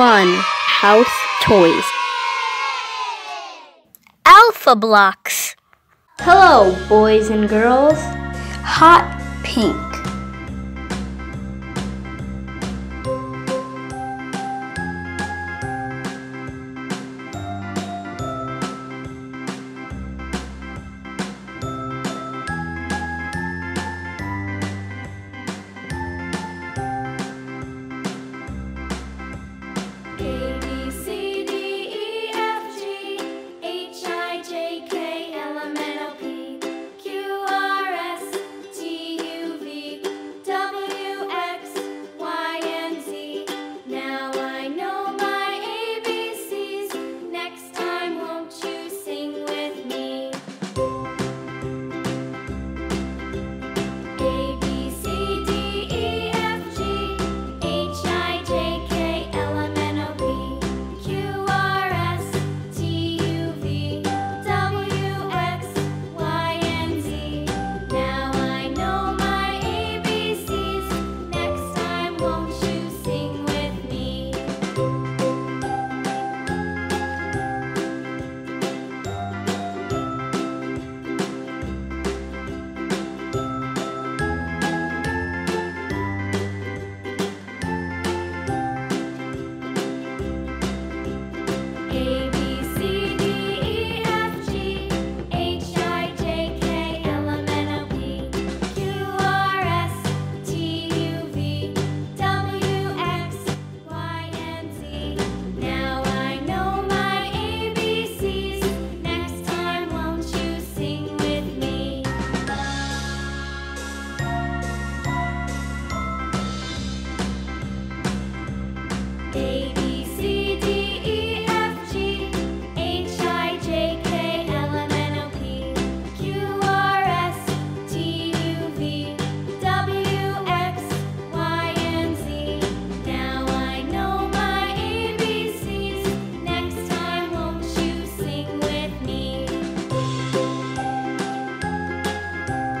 Fun House Toys. Alphablocks. Hello, boys and girls. Hot pink.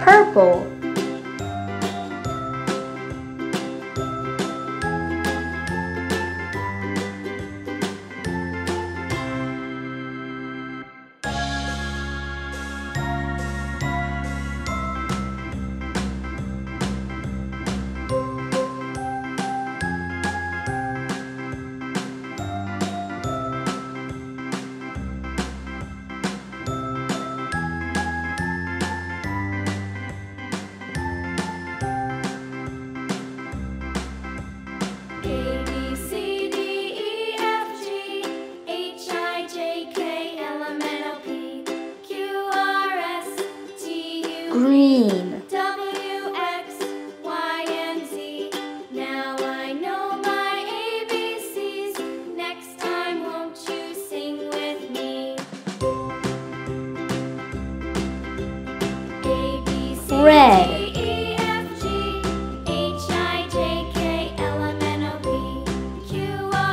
Purple. Green.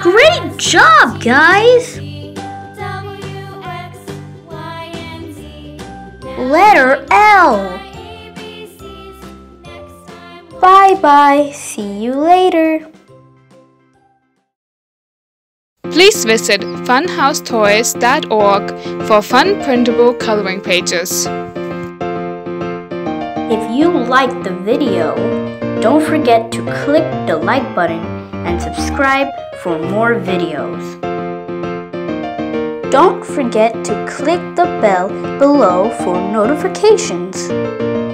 Great job, guys! Letter L. Bye-bye. See you later. Please visit funhousetoys.org for fun printable coloring pages. If you liked the video, don't forget to click the like button and subscribe for more videos. Don't forget to click the bell below for notifications.